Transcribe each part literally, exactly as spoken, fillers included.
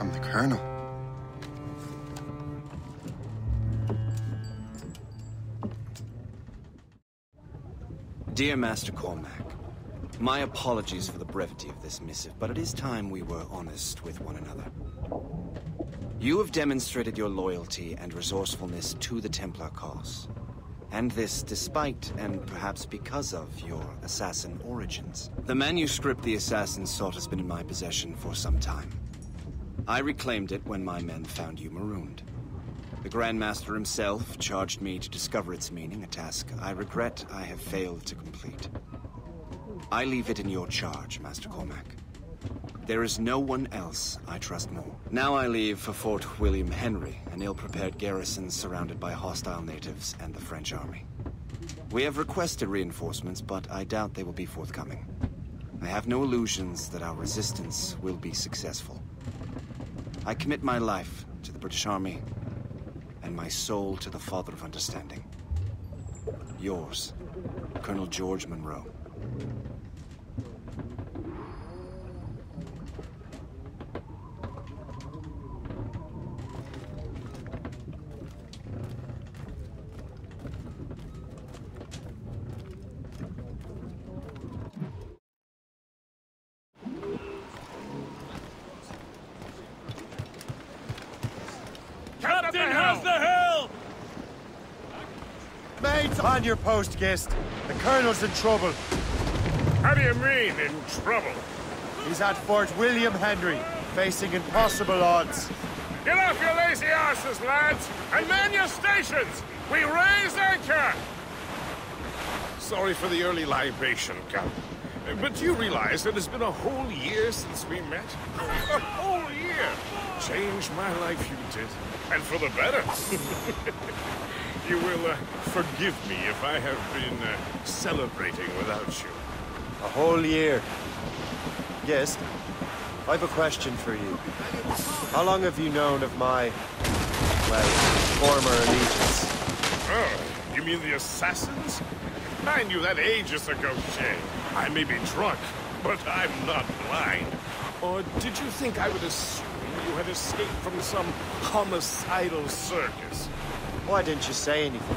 from the colonel. Dear Master Cormac, my apologies for the brevity of this missive, but it is time we were honest with one another. You have demonstrated your loyalty and resourcefulness to the Templar cause, and this despite, and perhaps because of, your assassin origins. The manuscript the assassin sought has been in my possession for some time. I reclaimed it when my men found you marooned. The Grand Master himself charged me to discover its meaning, a task I regret I have failed to complete. I leave it in your charge, Master Cormac. There is no one else I trust more. Now I leave for Fort William Henry, an ill-prepared garrison surrounded by hostile natives and the French army. We have requested reinforcements, but I doubt they will be forthcoming. I have no illusions that our resistance will be successful. I commit my life to the British Army, and my soul to the Father of Understanding. Yours, Colonel George Monroe. On your post, guest. The colonel's in trouble. How do you mean, in trouble? He's at Fort William Henry, facing impossible odds. Get off your lazy asses, lads, and man your stations! We raise anchor! Sorry for the early libation, Captain. But you realize it has been a whole year since we met? A whole year! Changed my life, you did. And for the better. You will uh, forgive me if I have been uh, celebrating without you. A whole year. Yes, I have a question for you. How long have you known of my, well, former allegiance? Oh, you mean the assassins? I knew that ages ago, Shay. I may be drunk, but I'm not blind. Or did you think I would assume you had escaped from some homicidal circus? Why didn't you say anything?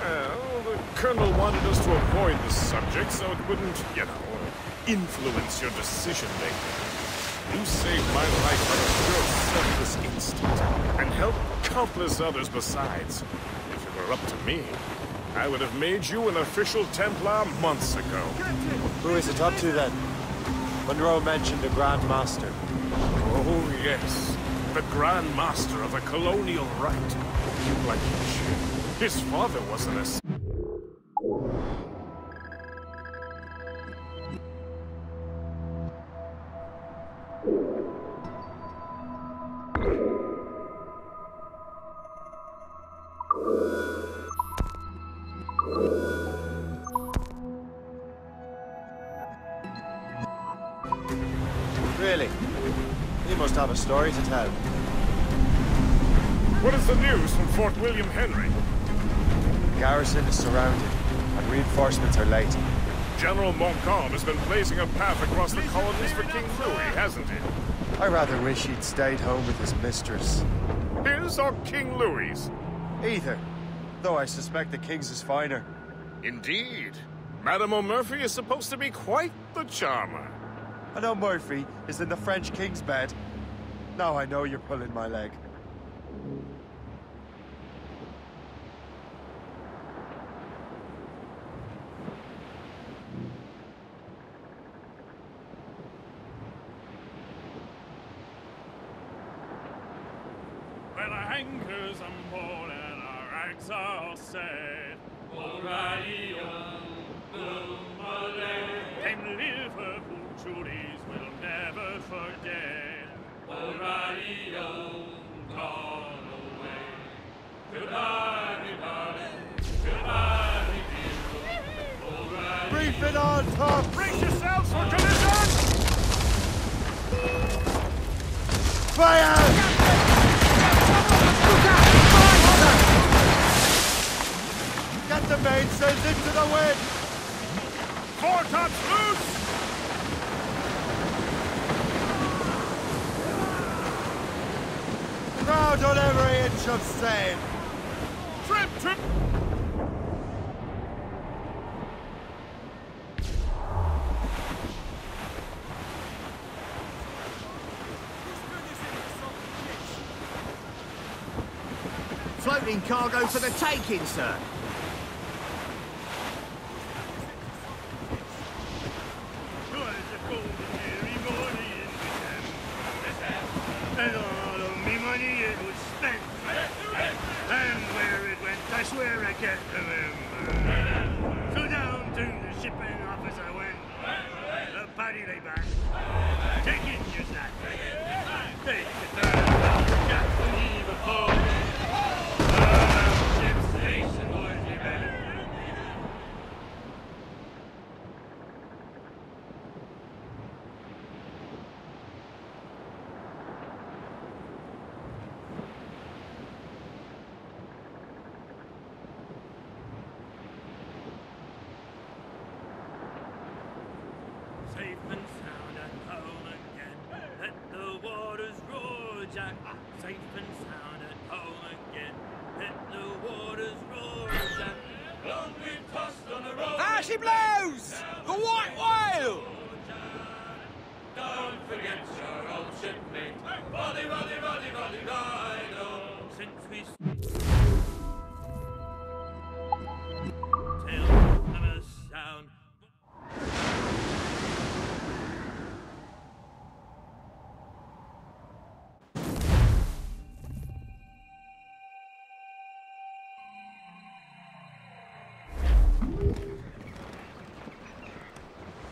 Well, the Colonel wanted us to avoid this subject so it wouldn't, you know, influence your decision-making. You saved my life out of pure selfless instinct, and helped countless others besides. If it were up to me, I would have made you an official Templar months ago. Who is it up to, then? Monroe mentioned the Grand Master. Oh, yes. The Grand Master of the Colonial Rite. Like his father wasn't a... Really? You must have a story to tell. What is the news from Fort William Henry? The garrison is surrounded, and reinforcements are late. General Montcalm has been blazing a path across the colonies for King Louis, hasn't he? I rather wish he'd stayed home with his mistress. His or King Louis? Either, though I suspect the King's is finer. Indeed. Madame O'Murphy is supposed to be quite the charmer. And O'Murphy is in the French King's bed. Now I know you're pulling my leg. Loose! Count on every inch of sand. Trip, trip! Floating cargo for the taking, sir.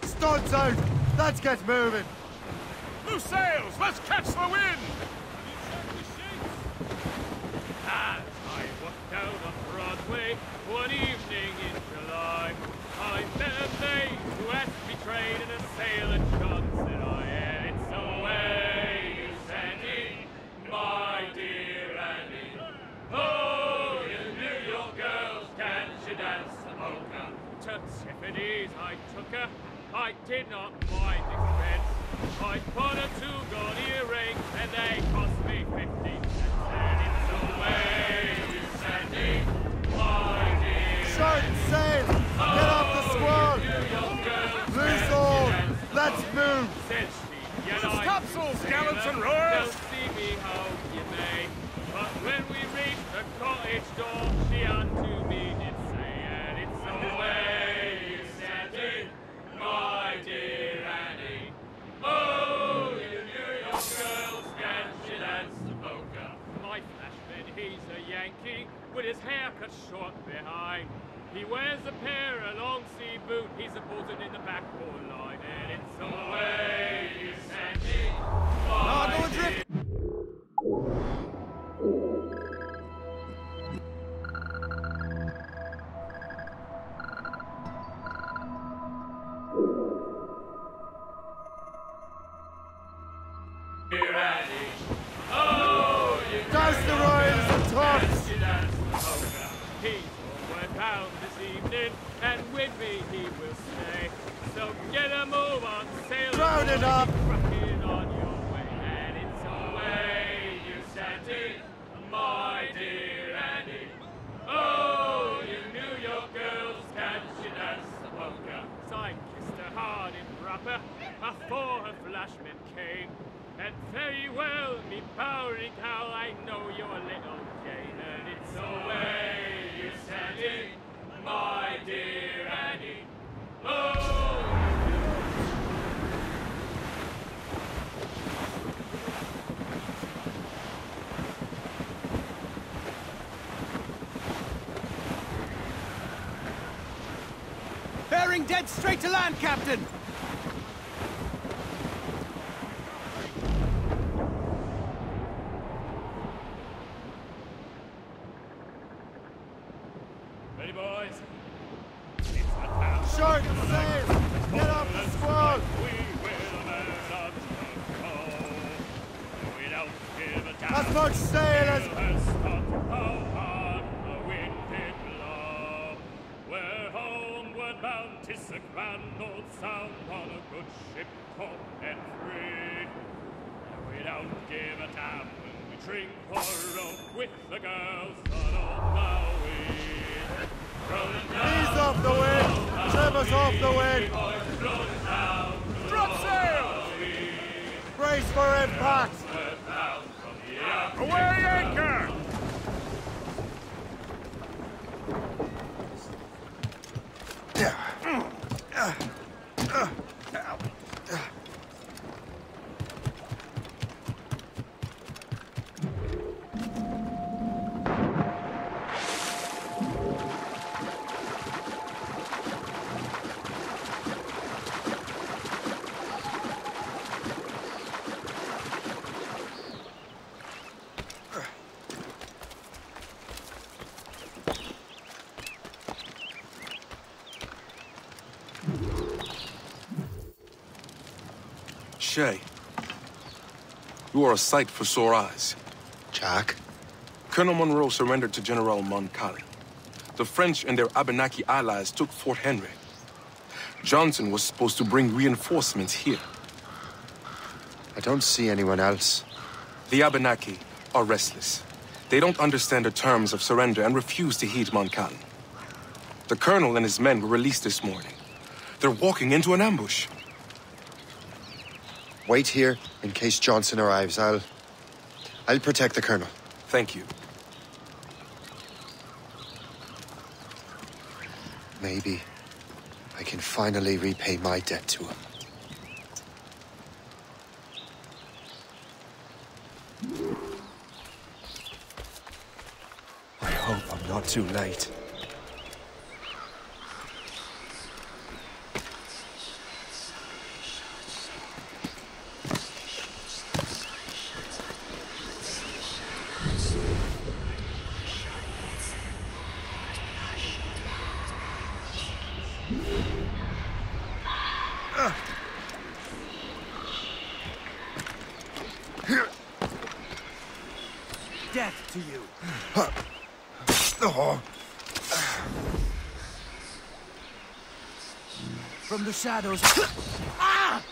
Stones out! Let's get moving! Loose sails! Let's catch the wind! As I walked down on Broadway one evening in July, I met a maid who asked me trade in a sail and shot, said I, and it's away, you Sandy, my dear Annie. Oh, you New York girls, can you dance the polka? To Tiffany's I took her, I did not mind expense. I bought her two gold earrings and they cost me fifty cents. And it's away with Sandy, my dear. Short sail! Oh, get off the squad! Loose all! Let's move! Says she, and I topsails, gallants and royals! See me how you may. But when we reached the cottage door, she unto me did say, and it's away. My dear Annie, oh, you New York girls, can she dance the polka? My flashman, he's a Yankee, with his hair cut short behind. He wears a pair of long sea boot, he's a button in the backboard line. And it's away, you Sandy, my dear. Dead straight to land, Captain! Ready, boys? It's the town. Short sail! Get off the squall! We will man up the coal. We don't give a damn. As much sail as... It's a grand old sound on a good ship, home and free. And we don't give a damn when we drink for oak with the girls on old Maui. He's off the wind! Trevor's off the wind! Drop sail! Brace for impact! Away anchor! Shay, you are a sight for sore eyes. Jack? Colonel Monroe surrendered to General Montcalm. The French and their Abenaki allies took Fort Henry. Johnson was supposed to bring reinforcements here. I don't see anyone else. The Abenaki are restless. They don't understand the terms of surrender and refuse to heed Montcalm. The colonel and his men were released this morning. They're walking into an ambush. Wait here in case Johnson arrives. I'll... I'll protect the colonel. Thank you. Maybe I can finally repay my debt to him. I hope I'm not too late. Shadows. Ah!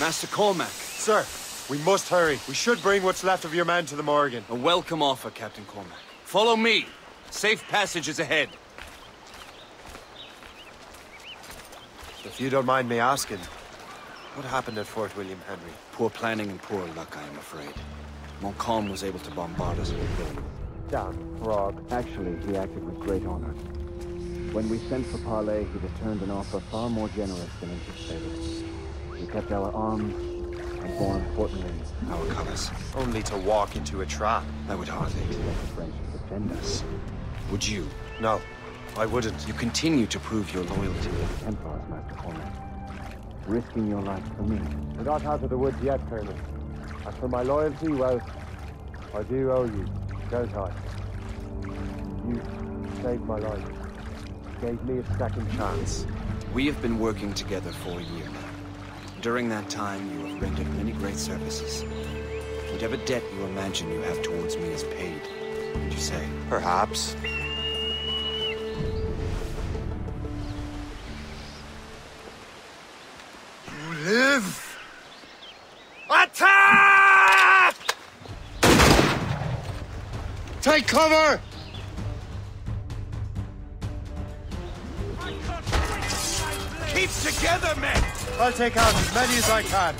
Master Cormac. Sir, we must hurry. We should bring what's left of your men to the Morrigan. A welcome offer, Captain Cormac. Follow me. Safe passage is ahead. If you don't mind me asking, what happened at Fort William Henry? Poor planning and poor luck, I am afraid. Montcalm was able to bombard us with them. Damn frog. Actually, he acted with great honor. When we sent for parley, he returned an offer far more generous than anticipated. We kept our arms and borne Fort William. Our colors. Only to walk into a trap. I would hardly let the French defend us. Would you? No, I wouldn't. You continue to prove your loyalty. Templars, Master Cormac. Risking your life for me. We're not out of the woods yet, Colonel. As for my loyalty, well, I do owe you. Don't I? You saved my life. Gave me a second chance. We have been working together for a year now. During that time, you have rendered many great services. Whatever debt you imagine you have towards me is paid, would you say? Perhaps. You live! Attack! Take cover! Keep together, men! I'll take out as many as I can.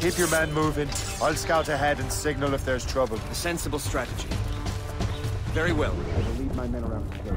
Keep your men moving. I'll scout ahead and signal if there's trouble. A sensible strategy. Very well. I will lead my men around today.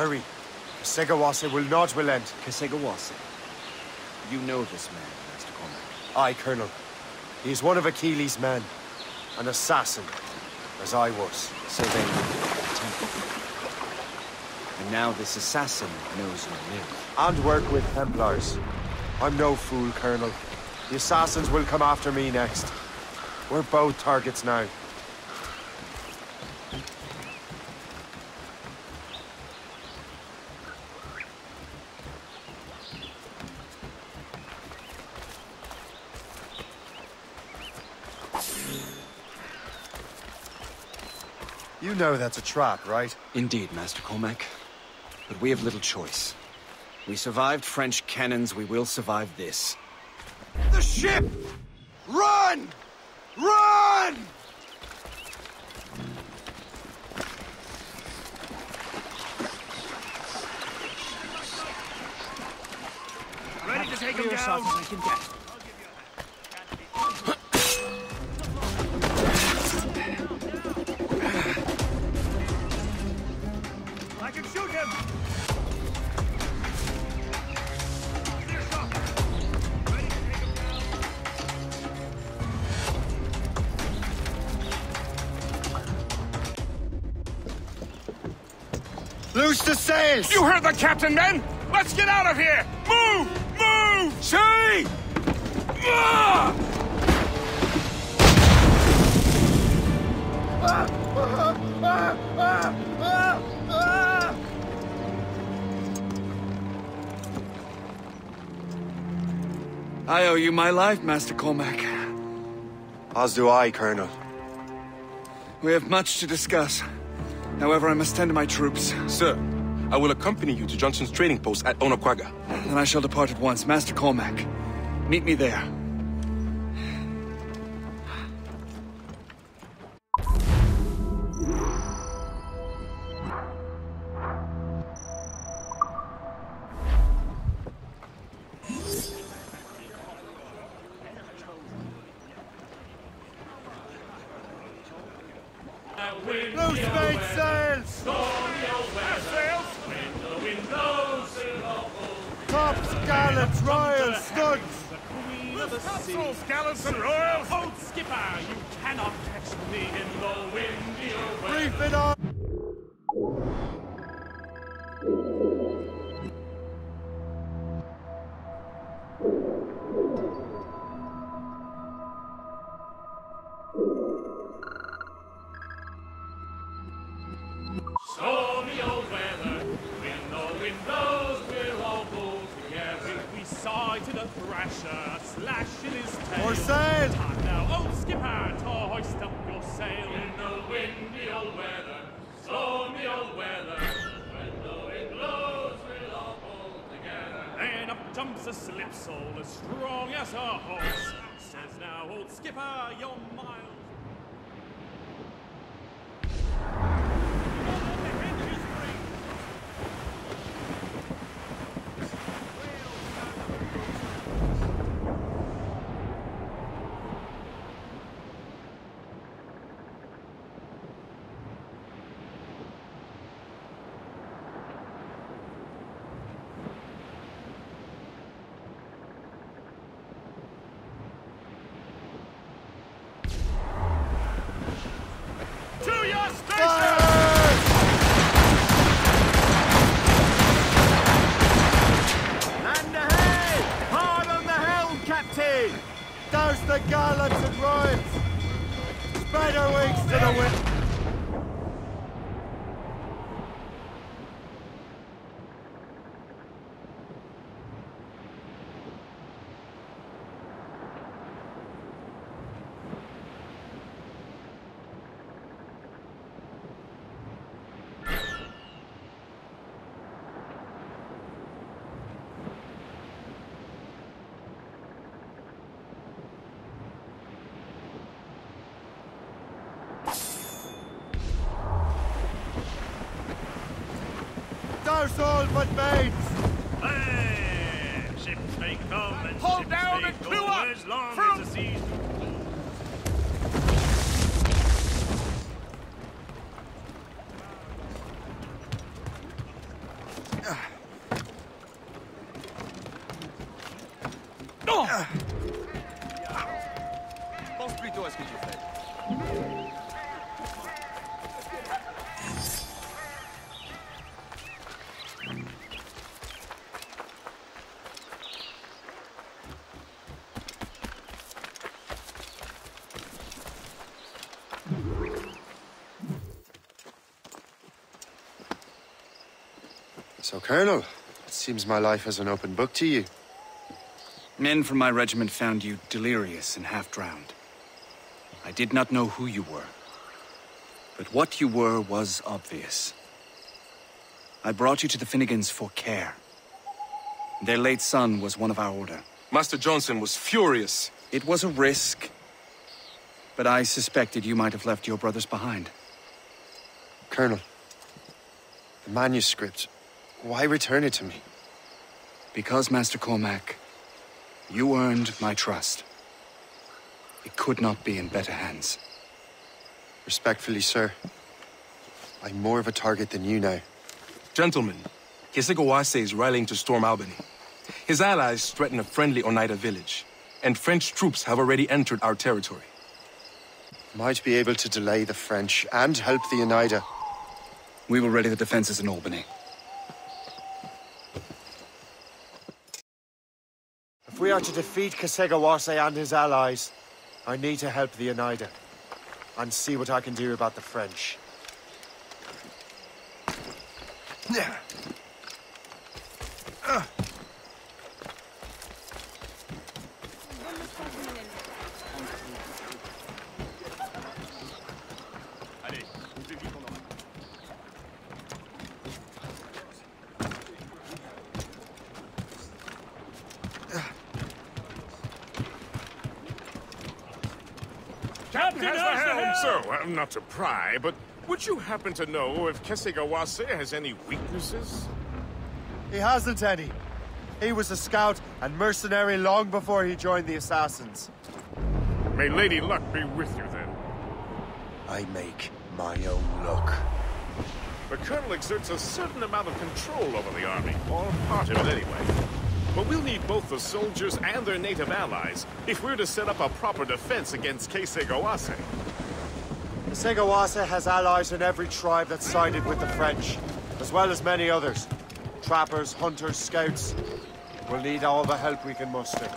Hurry. Kesegowase will not relent. Kesegowase? You know this man, Master Cormac. Aye, Colonel. He is one of Achilles' men. An assassin. As I was. So they were. And now this assassin knows you live. And work with Templars. I'm no fool, Colonel. The assassins will come after me next. We're both targets now. You know that's a trap, right? Indeed, Master Cormac. But we have little choice. We survived French cannons, we will survive this. The ship! Run! Run! Ready to take him down? I can get. Loose the sails! You heard the captain, men! Let's get out of here! Move! Move! Shay! Ah! Ah, ah, ah, ah, ah, ah. I owe you my life, Master Cormac. As do I, Colonel. We have much to discuss. However, I must tend to my troops. Sir, I will accompany you to Johnson's trading post at Onokwaga. Then I shall depart at once. Master Cormac, meet me there. All but mates! Hey, ships may come and pull ships down and go up as long from... as the seas do hold. Non! Pense plutôt à ce que tu fais. So, Colonel, it seems my life is an open book to you. Men from my regiment found you delirious and half-drowned. I did not know who you were, but what you were was obvious. I brought you to the Finnegans for care. Their late son was one of our order. Master Johnson was furious. It was a risk, but I suspected you might have left your brothers behind. Colonel, the manuscript. Why return it to me? Because, Master Cormac, you earned my trust. It could not be in better hands. Respectfully, sir, I'm more of a target than you now. Gentlemen, Kesegowase is rallying to storm Albany. His allies threaten a friendly Oneida village, and French troops have already entered our territory. Might be able to delay the French and help the Oneida. We will ready the defenses in Albany. We are to defeat Kesegowase and his allies. I need to help the Oneida, and see what I can do about the French. Not to pry, but would you happen to know if Kesegowase has any weaknesses? He hasn't any. He was a scout and mercenary long before he joined the Assassins. May Lady Luck be with you, then. I make my own luck. The Colonel exerts a certain amount of control over the army, or part of it anyway. But we'll need both the soldiers and their native allies if we're to set up a proper defense against Kesegowase. Kesegowase has allies in every tribe that sided with the French, as well as many others. Trappers, hunters, scouts. We'll need all the help we can muster.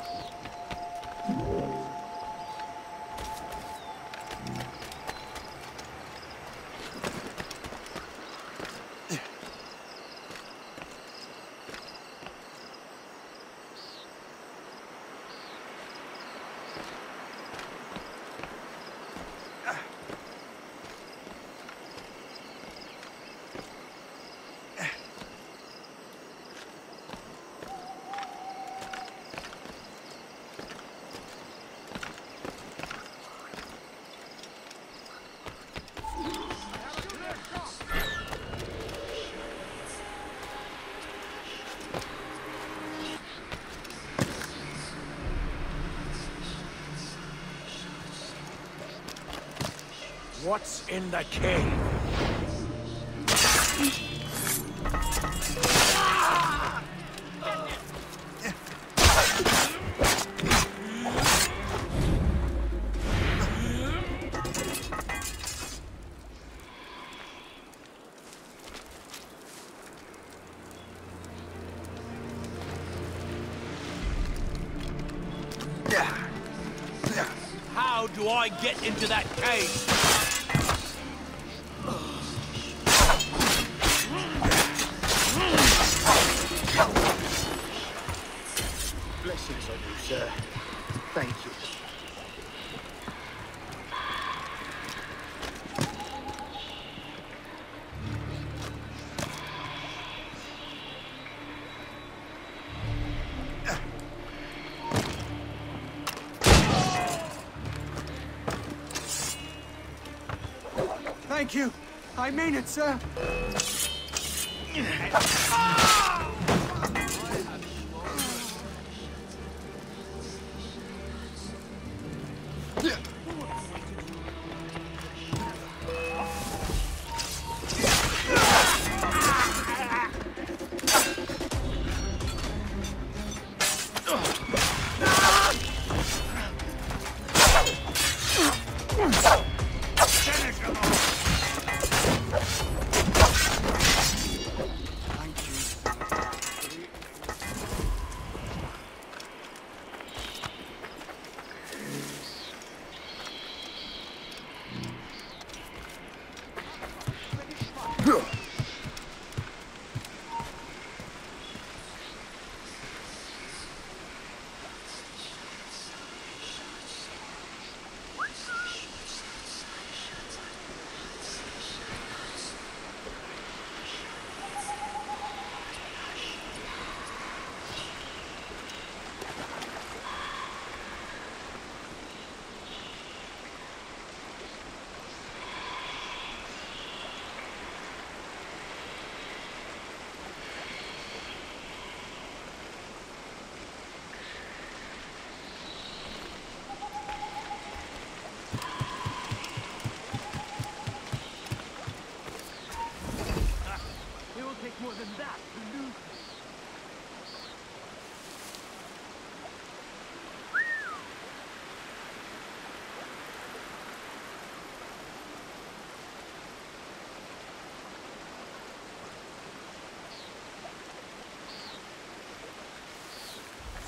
What's in the cave? How do I get into that cave? Thank you. I mean it, sir.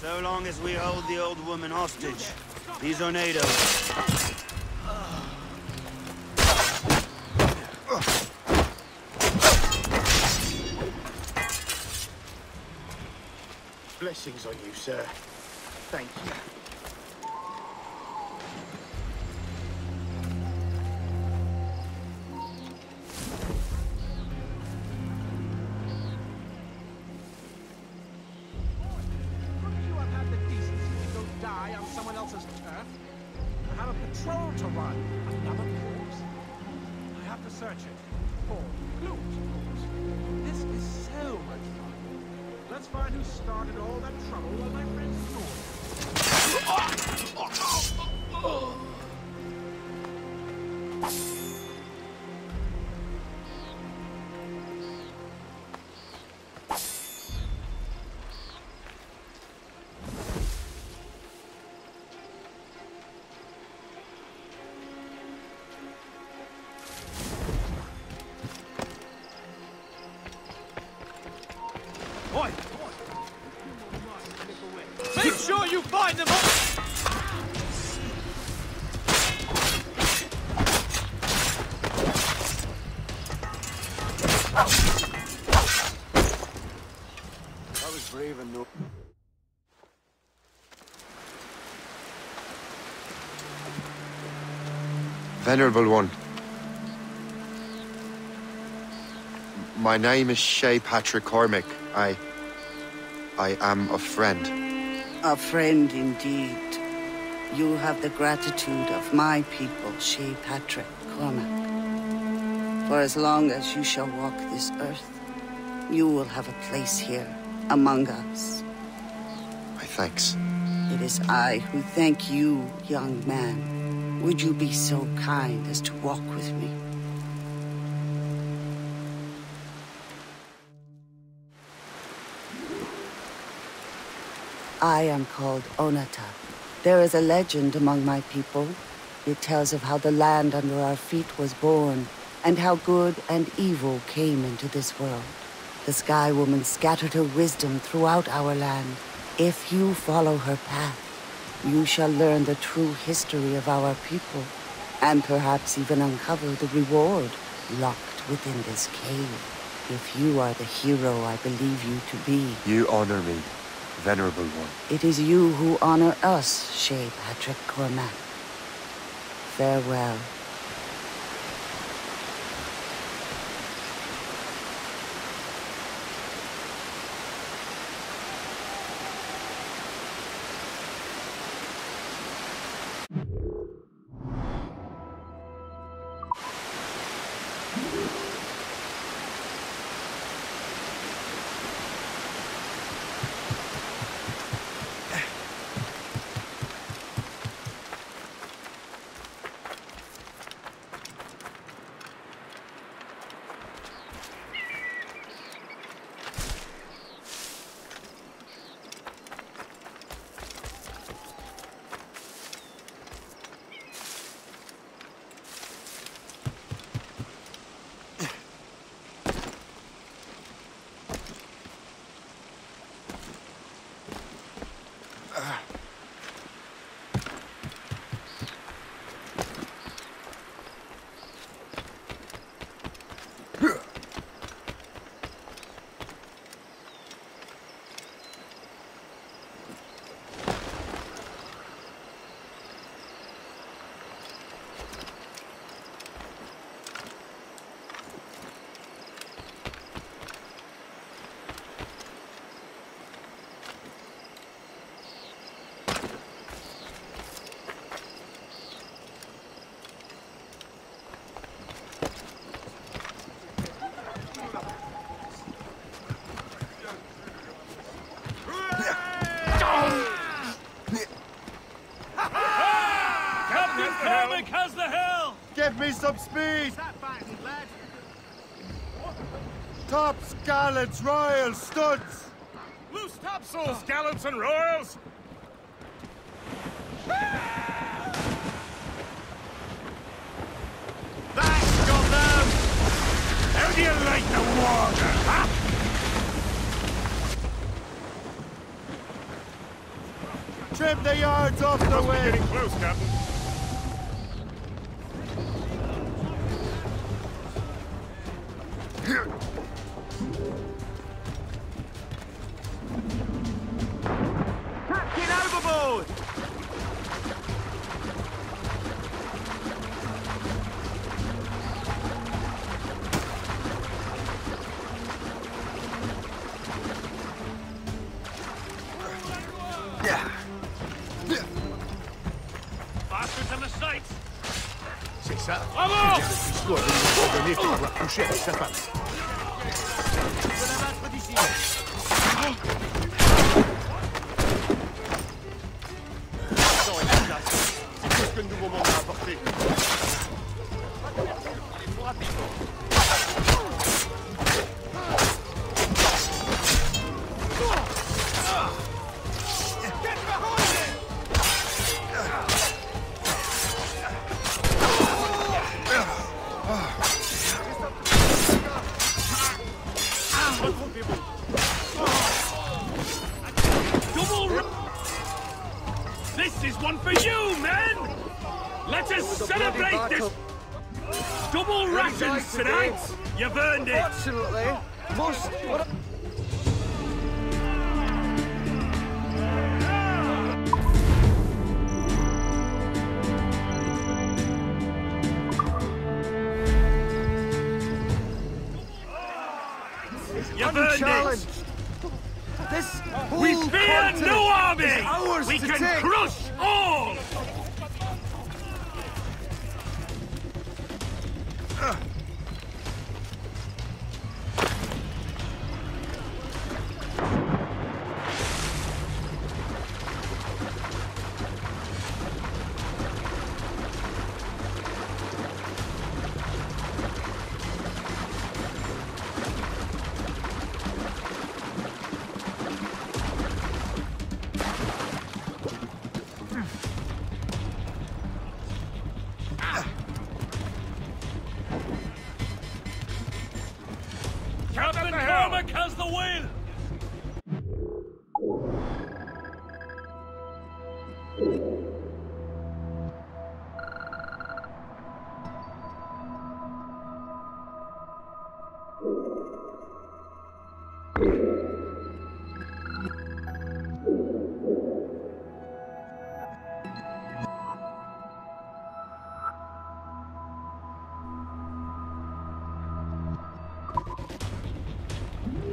So long as we hold the old woman hostage, these Oneidos. Blessings on you, sir. Thank you. Find them all! Venerable one, my name is Shay Patrick Cormac. I... I am a friend. A friend indeed. You have the gratitude of my people, Shay Patrick Cormac. For as long as you shall walk this earth, you will have a place here, among us. My thanks. It is I who thank you, young man. Would you be so kind as to walk with me? I am called Onata. There is a legend among my people. It tells of how the land under our feet was born, and how good and evil came into this world. The Sky Woman scattered her wisdom throughout our land. If you follow her path, you shall learn the true history of our people, and perhaps even uncover the reward locked within this cave. If you are the hero I believe you to be... You honor me. Venerable one. It is you who honor us, Shay Patrick Cormac. Farewell. Give me some speed! Tops, gallants, royals, studs! Loose topsails, gallants and royals! That's got them! How do you like the water, huh? Trim the yards off the way! We're getting close, Captain. Captain overboard! Touché avec sa femme. C'est tout ce que le nouveau monde a apporté. Il est trop rapide. Tonight, you've earned it! Absolutely. Must... You've earned it! This whole we fear no army! We can take. Crush all!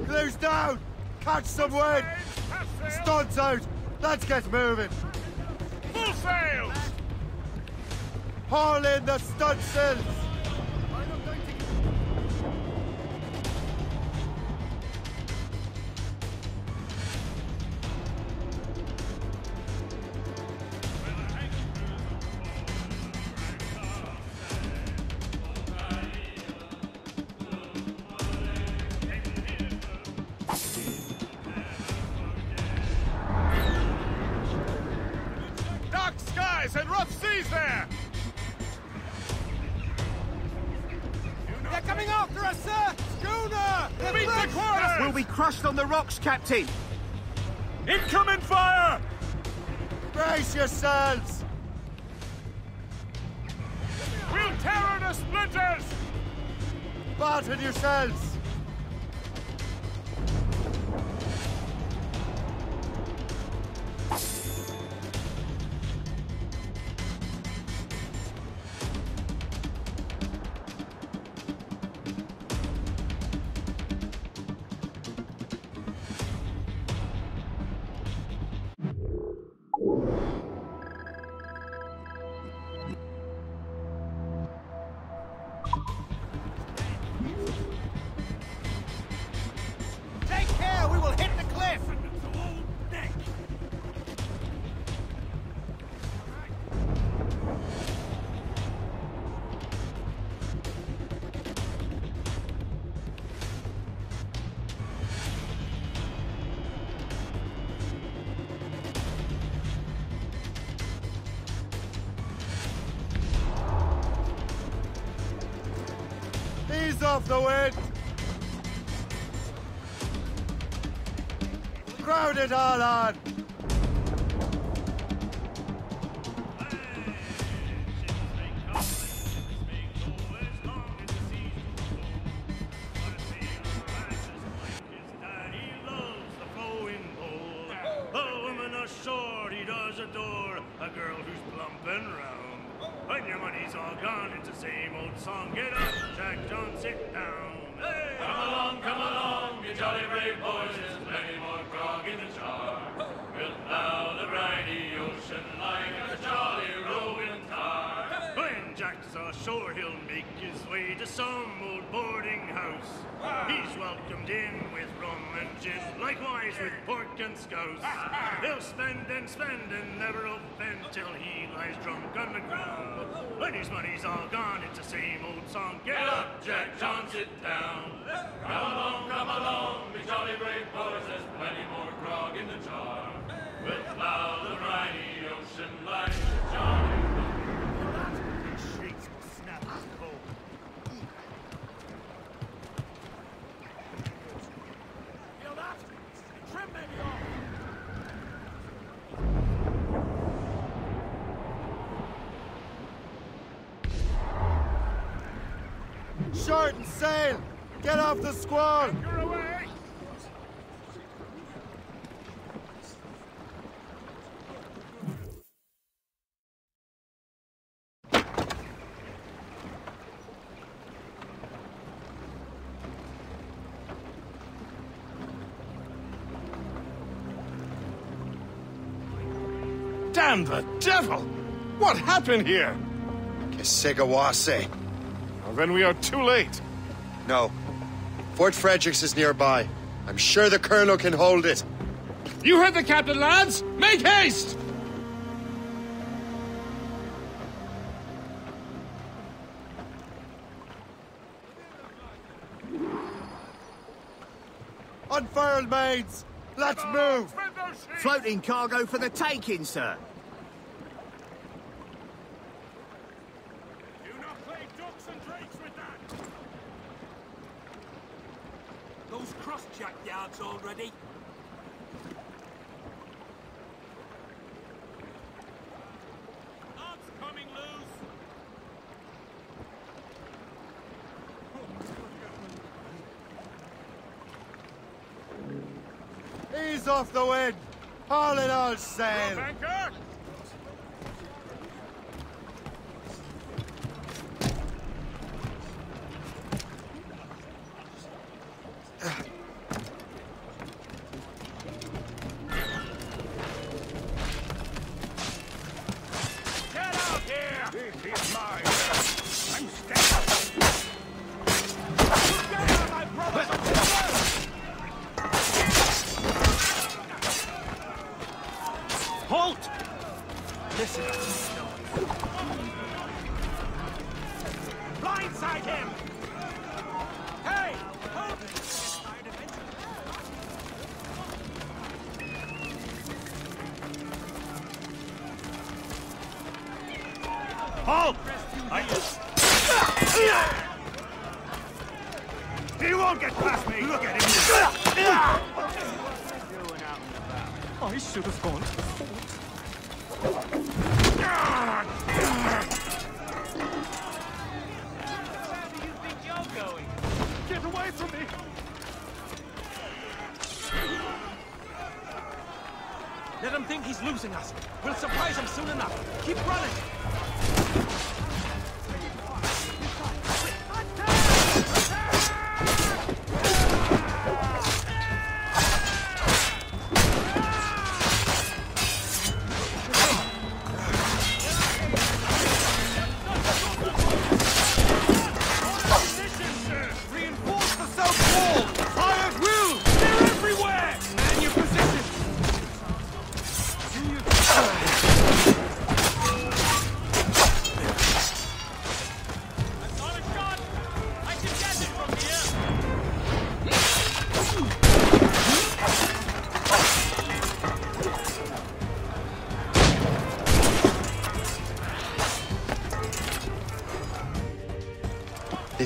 Blue's down! Catch some wind! Stunts out! Let's get moving! Full sails! Haul in the stunt sails! Captain! Incoming fire! Brace yourselves! We'll tear her to splinters! Batter yourselves! Off the wind! Crowd it all on! forty dollars a door, a girl who's plump and round. When your money's all gone, it's the same old song. Get up, Jack, don't sit down. Hey! Come along, come along, you jolly brave boys, there's plenty more grog in the jar. We'll plow the briny ocean like a jolly rowing tar. When Jack's ashore, he'll make his way to some old boarding house. He's welcomed in with rum and gin, likewise with pork and scouse. He'll spend and spend and never offend till he lies drunk on the ground. When his money's all gone, it's the same old song. Get up, Jack, John, sit down. Come along, come along, me jolly brave boys, there's plenty more grog in the jar. We'll plow the briny ocean like a jolly. Shorten sail! Get off the squall! Anchor away! Damn the devil! What happened here? Kesegowase. Then we are too late. No. Fort Fredericks is nearby. I'm sure the colonel can hold it. You heard the captain, lads! Make haste! Unfurled, maids! Let's move! Floating cargo for the taking, sir. Already. Arms coming loose. Ease off the wind. All in all, sail. Anchor.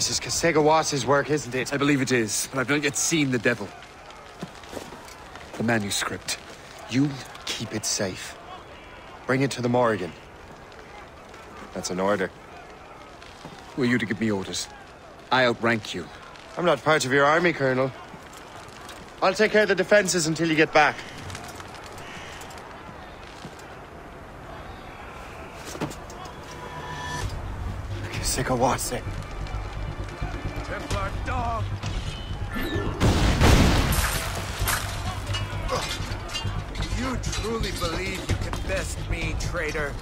This is Kesegawase's work, isn't it? I believe it is, but I've not yet seen the devil. The manuscript. You keep it safe. Bring it to the Morrigan. That's an order. Who are you to give me orders? I outrank you. I'm not part of your army, Colonel. I'll take care of the defenses until you get back. Kesegowase. Templar dog! You truly believe you can best me, traitor?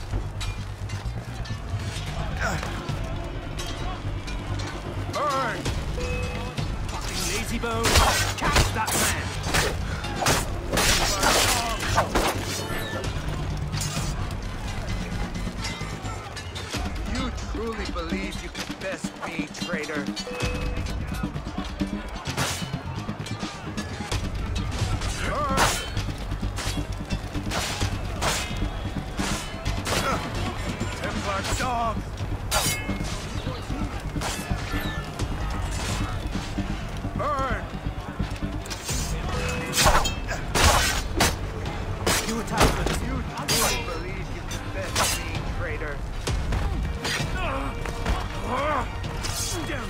Burn! Fucking lazy bone! Catch that man! You truly believe you can best me, traitor? Dog! Burn! You attack with you, I believe you can best me, traitor.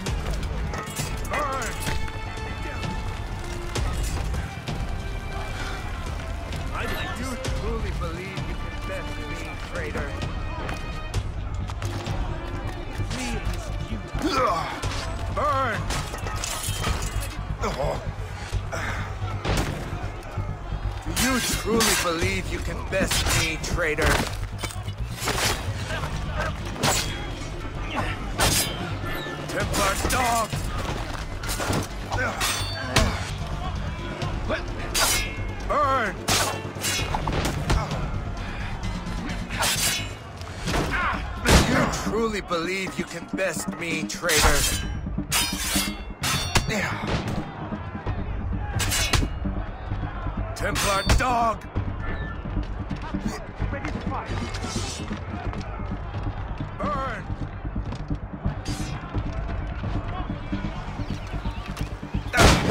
Burn! I like you truly believe you can best me, traitor. Burn! Do you truly believe you can best me, traitor? Templar dog! Burn! Do you truly believe you can best me, traitor? Templar dog! Ready to fight! Burn!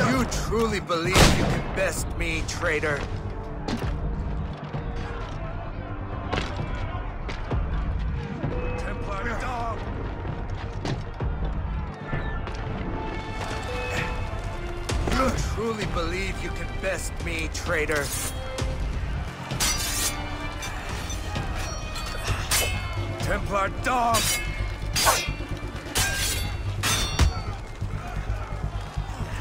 You truly believe you can best me, traitor? You can best me, traitor. Templar dog!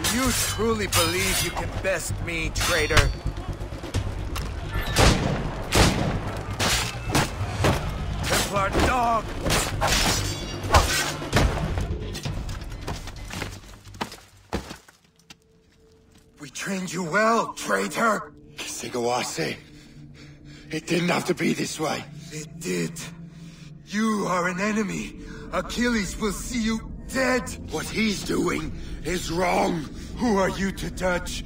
Do you truly believe you can best me, traitor? Templar dog! Trained you well, traitor! Kesegowase, it didn't have to be this way. It did. You are an enemy. Achilles will see you dead. What he's doing is wrong. Who are you to judge?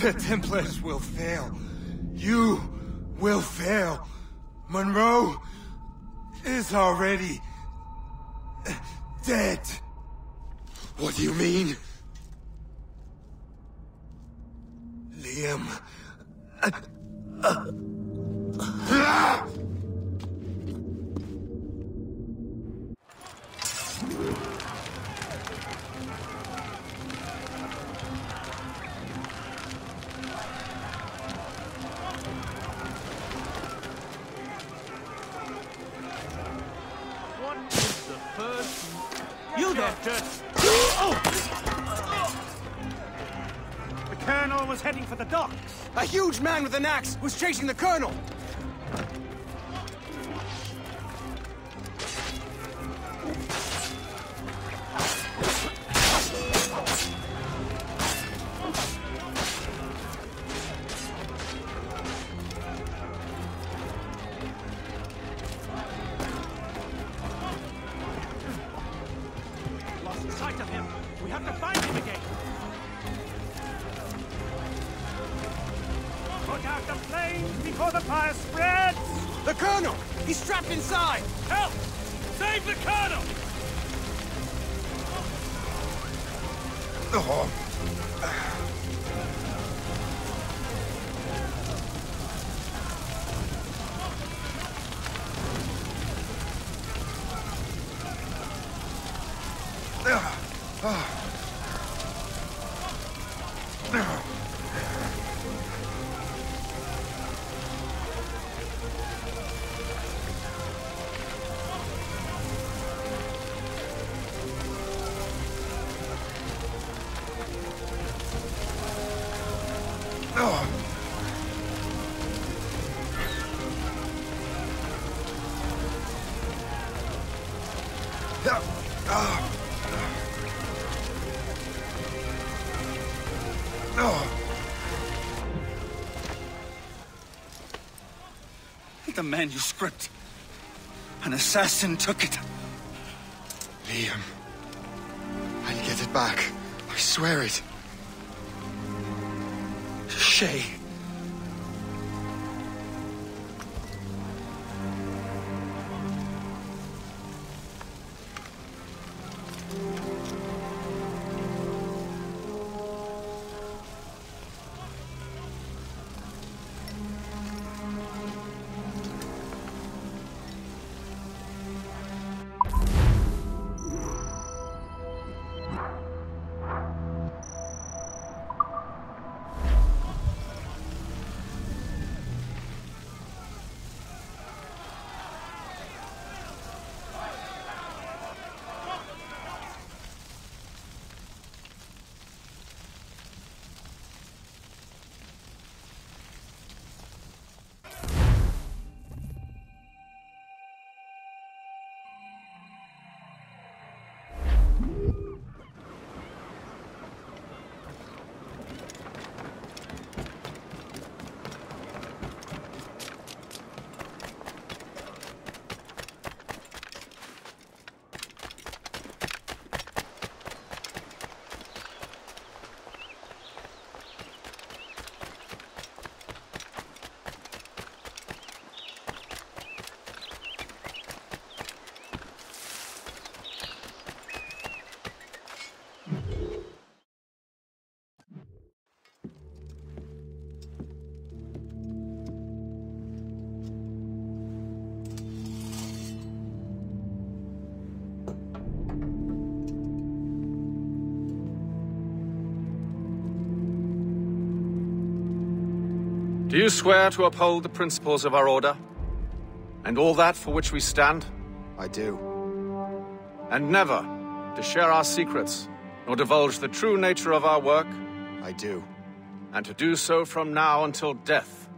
The Templars will fail. You will fail. Monroe is already dead. What do you mean? Liam. Uh, uh, uh. What is the first? You doctor! Oh! The colonel was heading for the docks. A huge man with an axe was chasing the colonel. Lost sight of him. We have to find him again. Put out the flames before the fire spreads! The colonel! He's trapped inside! Help! Save the colonel! Oh. The manuscript. An assassin took it. Liam, I'll get it back. I swear it. Shay. Do you swear to uphold the principles of our order, and all that for which we stand? I do. And never to share our secrets, nor divulge the true nature of our work? I do. And to do so from now until death,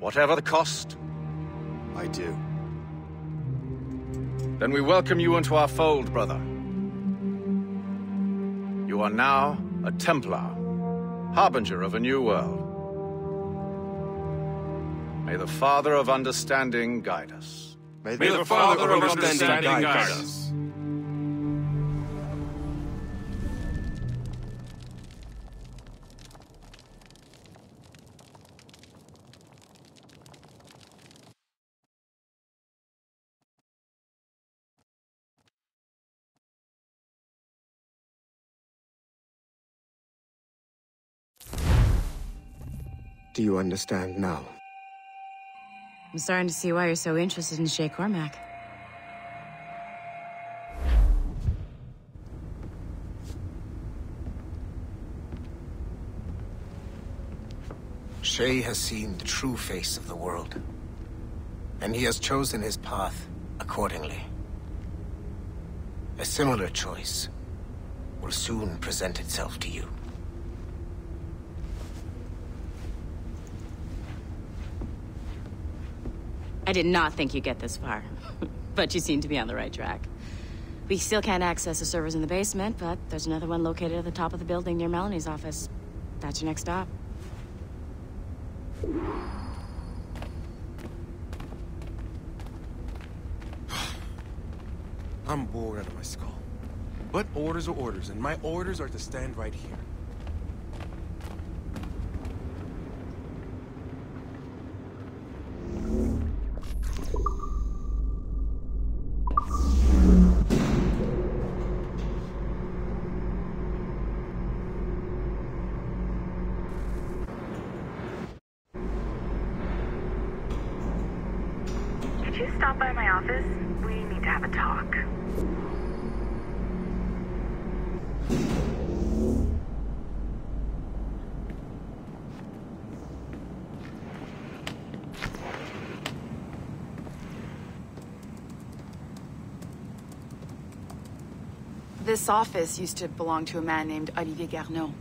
whatever the cost? I do. Then we welcome you into our fold, brother. You are now a Templar, harbinger of a new world. May the Father of Understanding guide us. May, May the, the Father, Father of Understanding, Understanding guide us. us. Do you understand now? I'm starting to see why you're so interested in Shay Cormac. Shay has seen the true face of the world, and he has chosen his path accordingly. A similar choice will soon present itself to you. I did not think you'd get this far, but you seem to be on the right track. We still can't access the servers in the basement, but there's another one located at the top of the building near Melanie's office. That's your next stop. I'm bored out of my skull. But orders are orders, and my orders are to stand right here. This office used to belong to a man named Olivier Garneau.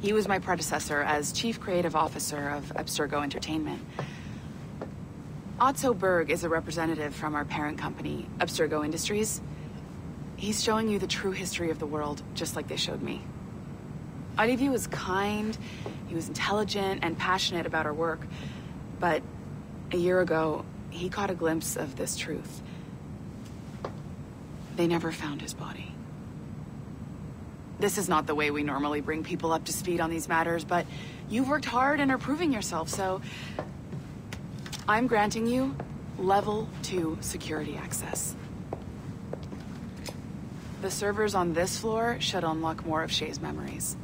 He was my predecessor as Chief Creative Officer of Abstergo Entertainment. Otto Berg is a representative from our parent company, Abstergo Industries. He's showing you the true history of the world, just like they showed me. Olivier was kind, he was intelligent and passionate about our work, But a year ago, he caught a glimpse of this truth. They never found his body. This is not the way we normally bring people up to speed on these matters, but you've worked hard and are proving yourself, so I'm granting you level two security access. The servers on this floor should unlock more of Shay's memories.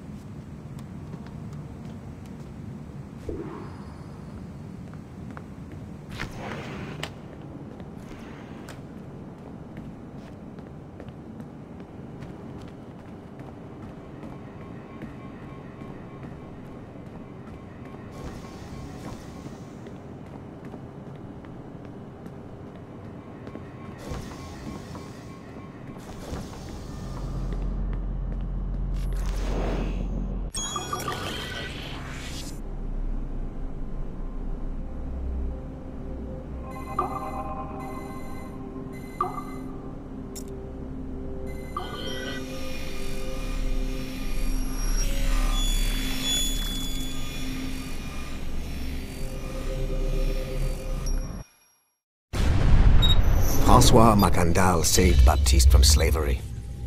François Macandal saved Baptiste from slavery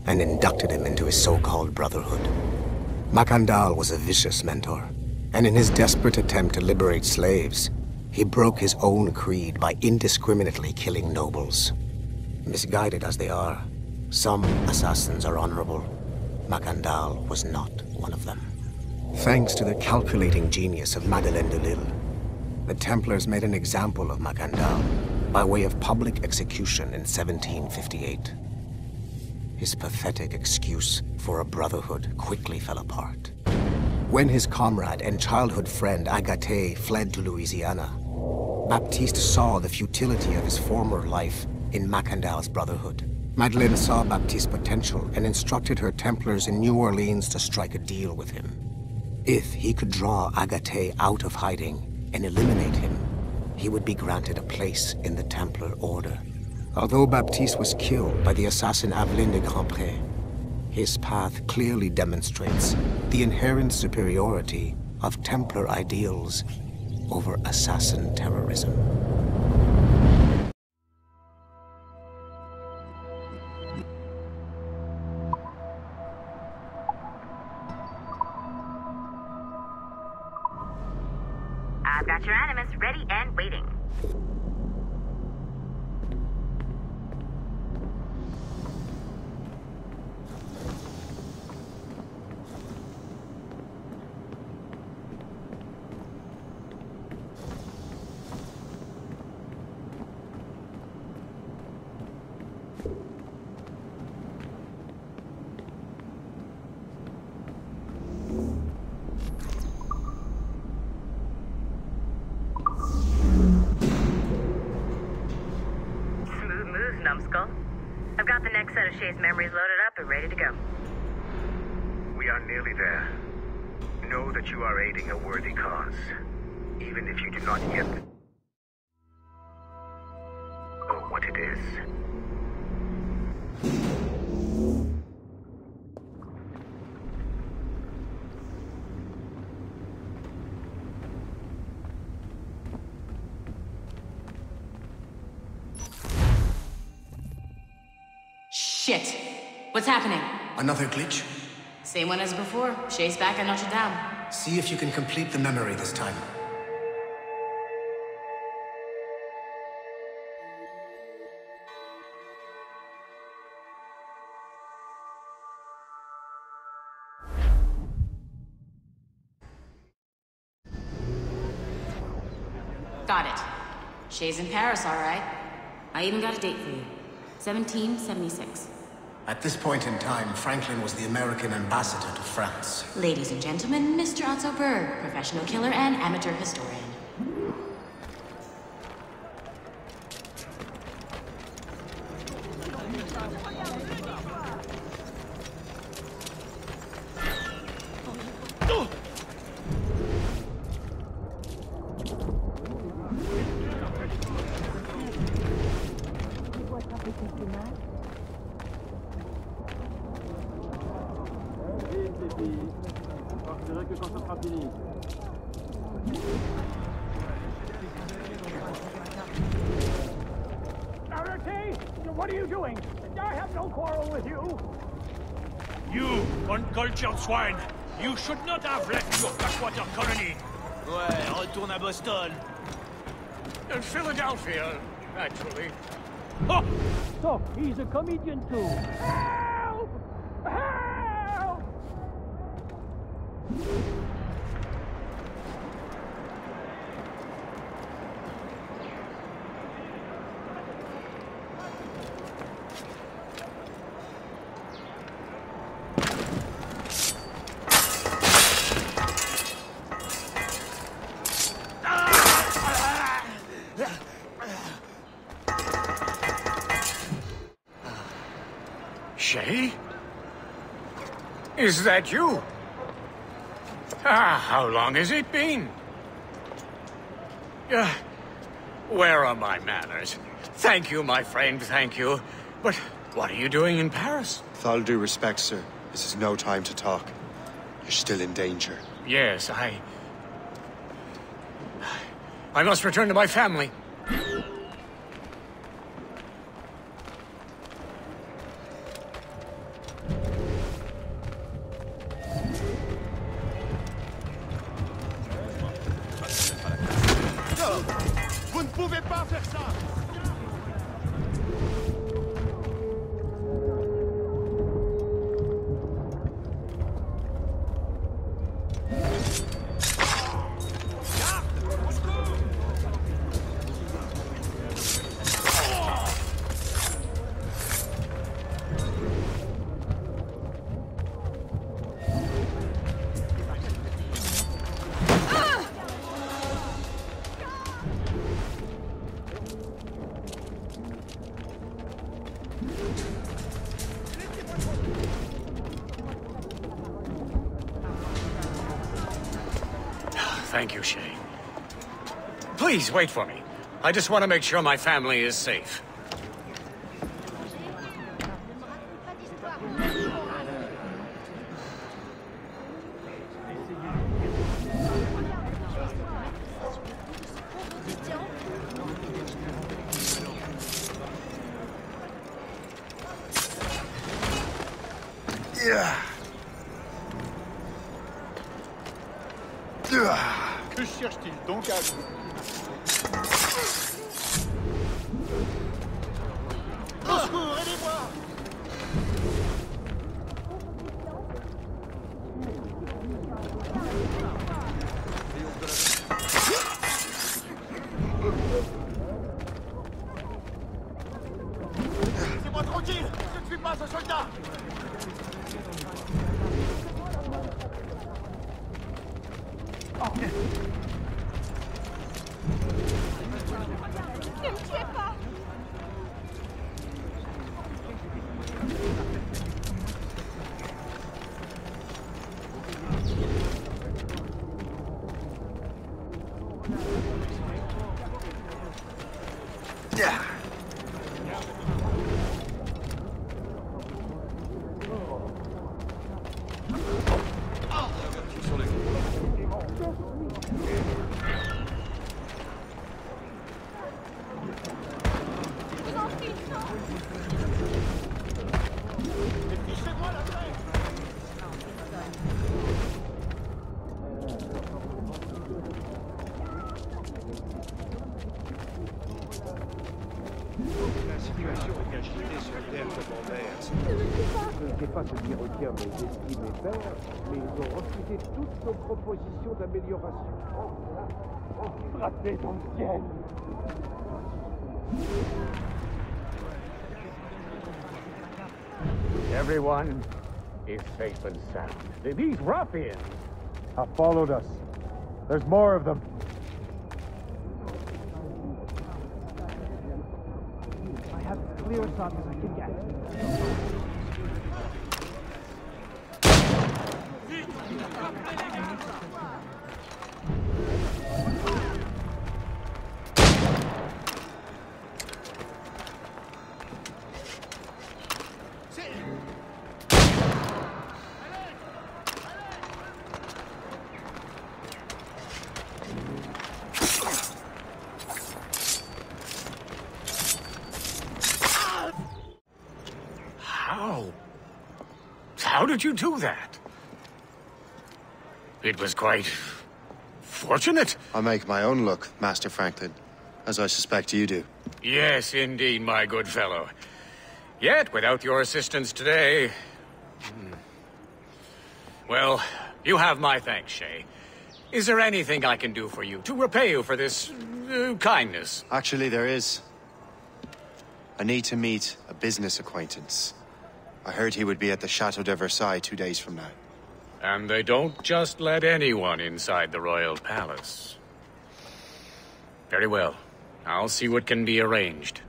and inducted him into his so-called brotherhood. Macandal was a vicious mentor, and in his desperate attempt to liberate slaves, he broke his own creed by indiscriminately killing nobles. Misguided as they are, some assassins are honorable. Macandal was not one of them. Thanks to the calculating genius of Madeleine de Lille, the Templars made an example of Macandal by way of public execution in seventeen fifty-eight. His pathetic excuse for a brotherhood quickly fell apart. When his comrade and childhood friend Agathe fled to Louisiana, Baptiste saw the futility of his former life in Macandal's brotherhood. Madeleine saw Baptiste's potential and instructed her Templars in New Orleans to strike a deal with him. If he could draw Agathe out of hiding and eliminate him, he would be granted a place in the Templar Order. Although Baptiste was killed by the assassin Aveline de Grandpré, his path clearly demonstrates the inherent superiority of Templar ideals over assassin terrorism. I've got your animus ready and waiting. Memories loaded up and ready to go. We are nearly there. Know that you are aiding a worthy cause, even if you do not yet know what it is. Shit. What's happening? Another glitch? Same one as before. Shay's back at Notre Dame. See if you can complete the memory this time. Got it. Shay's in Paris, all right. I even got a date for you. seventeen seventy-six. At this point in time, Franklin was the American ambassador to France. Ladies and gentlemen, Mister Otto Berg, professional killer and amateur historian. What are you doing? I have no quarrel with you. You uncultured swine! You should not have left your backwater colony! Ouais, retourne à Boston. And Philadelphia, naturally. Oh! So, he's a comedian too. Help! Help! Shay? Is that you? Ah, how long has it been? Uh, where are my manners? Thank you, my friend, thank you. But what are you doing in Paris? With all due respect, sir, this is no time to talk. You're still in danger. Yes, I... I must return to my family. Thank you, Shay. Please wait for me. I just want to make sure my family is safe. Everyone is safe and sound. These ruffians have followed us. There's more of them. I have the clearest thought as I can get. How did you do that? It was quite... fortunate. I make my own luck, Master Franklin, as I suspect you do. Yes, indeed, my good fellow. Yet, without your assistance today... Well, you have my thanks, Shay. Is there anything I can do for you to repay you for this... Uh, kindness? Actually, there is. I need to meet a business acquaintance. I heard he would be at the Chateau de Versailles two days from now. And they don't just let anyone inside the royal palace. Very well. I'll see what can be arranged.